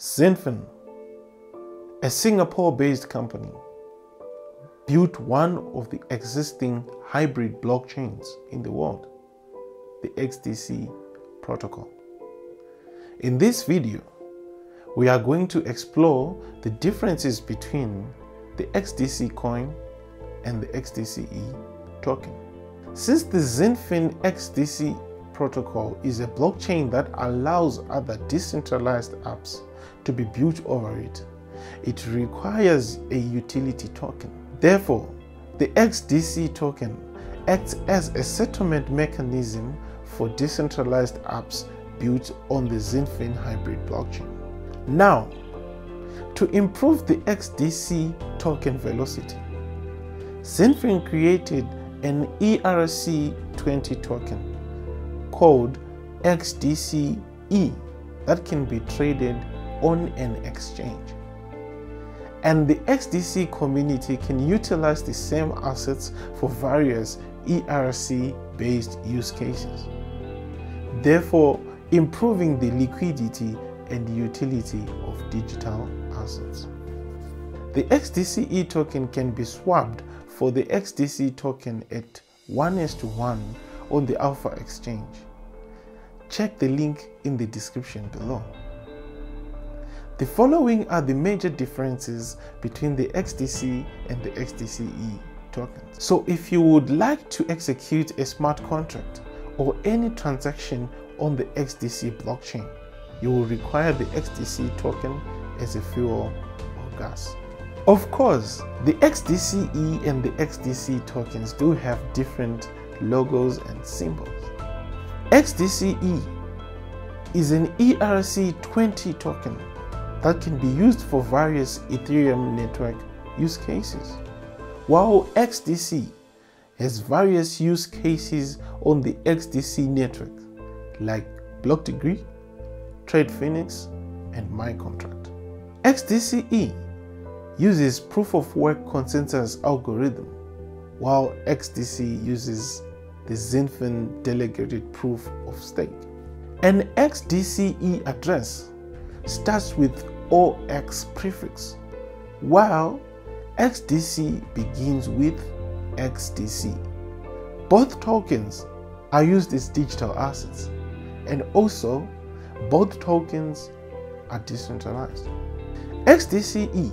Xinfin, a Singapore-based company, built one of the existing hybrid blockchains in the world, the XDC protocol. In this video, we are going to explore the differences between the XDC coin and the XDCE token. Since the Xinfin XDC protocol is a blockchain that allows other decentralized apps to be built over it, it requires a utility token. Therefore, the XDC token acts as a settlement mechanism for decentralized apps built on the Xinfin hybrid blockchain. Now, to improve the XDC token velocity, Xinfin created an ERC20 token called XDCE that can be traded on an exchange. And the XDC community can utilize the same assets for various ERC-based use cases, therefore improving the liquidity and utility of digital assets. The XDCE token can be swapped for the XDC token at 1:1 on the Alpha Exchange. Check the link in the description below. The following are the major differences between the XDC and the XDCE tokens. So if you would like to execute a smart contract or any transaction on the XDC blockchain, you will require the XDC token as a fuel or gas. Of course, the XDCE and the XDC tokens do have different logos and symbols. XDCE is an ERC20 token that can be used for various Ethereum network use cases, while XDC has various use cases on the XDC network, like BlockDegree, TradePhoenix, and MyContract. XDCE uses proof-of-work consensus algorithm, while XDC uses the Xinfin Delegated Proof-of-Stake. An XDCE address starts with OX prefix, while XDC begins with XDC. Both tokens are used as digital assets, and also both tokens are decentralized. XDCE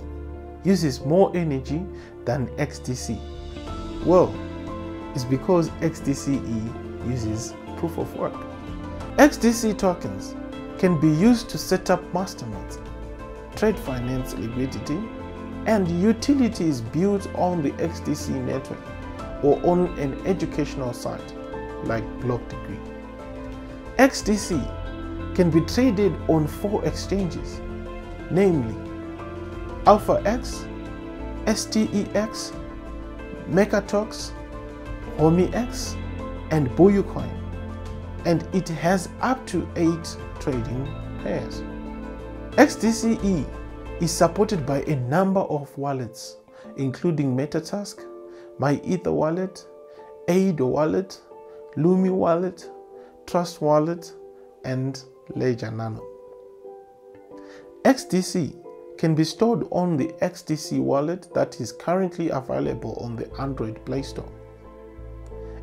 uses more energy than XDC. Well, it's because XDCE uses proof of work. XDC tokens can be used to set up masterminds, trade finance liquidity, and utilities built on the XDC network or on an educational site like BlockDegree. XDC can be traded on 4 exchanges, namely AlphaX, STEX, Mecatox, Homix, and Buyucoin, and it has up to 8 trading pairs. XDCE is supported by a number of wallets, including MetaTask, My Ether wallet, Aido wallet, Lumi wallet, Trust wallet, and Ledger Nano. XDC can be stored on the XDC wallet that is currently available on the Android Play Store,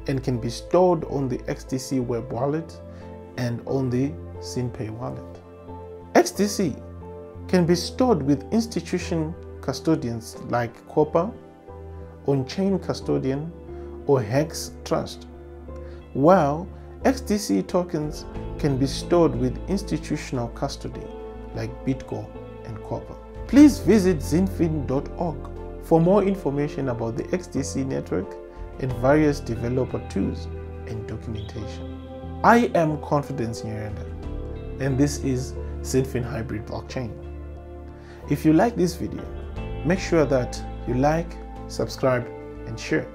and can be stored on the XDC web wallet and on the SinPay wallet. XDC can be stored with institution custodians like Copper, On-Chain Custodian, or Hex Trust, while XDC tokens can be stored with institutional custody like BitGo and Copper. Please visit xinfin.org for more information about the XDC network and various developer tools and documentation. I am Confidence Nyarendra, and this is Xinfin Hybrid Blockchain. If you like this video, make sure that you like, subscribe, and share.